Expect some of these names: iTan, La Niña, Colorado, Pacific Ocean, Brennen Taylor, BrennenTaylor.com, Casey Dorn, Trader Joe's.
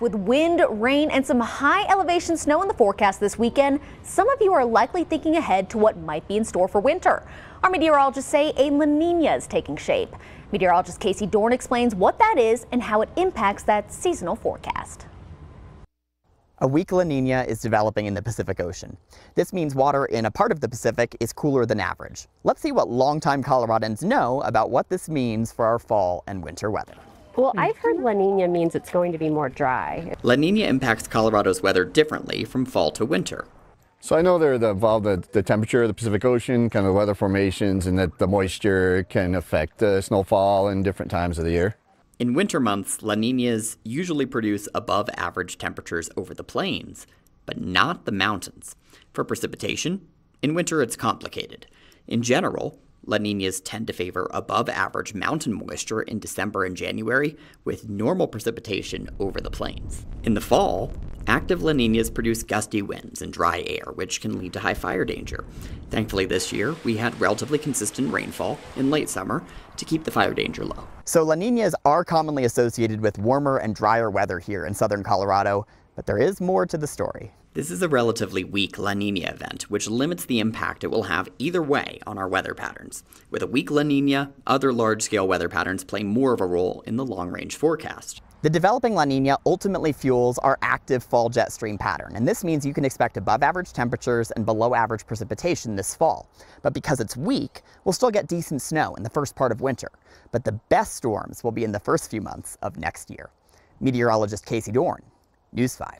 with wind, rain, and some high elevation snow in the forecast this weekend. Some of you are likely thinking ahead to what might be in store for winter. Our meteorologists say a La Niña is taking shape. Meteorologist Casey Dorn explains what that is and how it impacts that seasonal forecast. A weak La Niña is developing in the Pacific Ocean. This means water in a part of the Pacific is cooler than average. Let's see what longtime Coloradans know about what this means for our fall and winter weather. Well, I've heard La Niña means it's going to be more dry. La Niña impacts Colorado's weather differently from fall to winter. So I know they're involved with the temperature of the Pacific Ocean, kind of weather formations, and that the moisture can affect the snowfall in different times of the year. In winter months, La Niñas usually produce above-average temperatures over the plains, but not the mountains. For precipitation, in winter it's complicated. In general, La Niñas tend to favor above-average mountain moisture in December and January, with normal precipitation over the plains. In the fall, active La Niñas produce gusty winds and dry air, which can lead to high fire danger. Thankfully this year, we had relatively consistent rainfall in late summer to keep the fire danger low. So La Niñas are commonly associated with warmer and drier weather here in southern Colorado, but there is more to the story. This is a relatively weak La Niña event, which limits the impact it will have either way on our weather patterns. With a weak La Niña, other large-scale weather patterns play more of a role in the long-range forecast. The developing La Niña ultimately fuels our active fall jet stream pattern, and this means you can expect above-average temperatures and below-average precipitation this fall. But because it's weak, we'll still get decent snow in the first part of winter. But the best storms will be in the first few months of next year. Meteorologist Casey Dorn, News 5.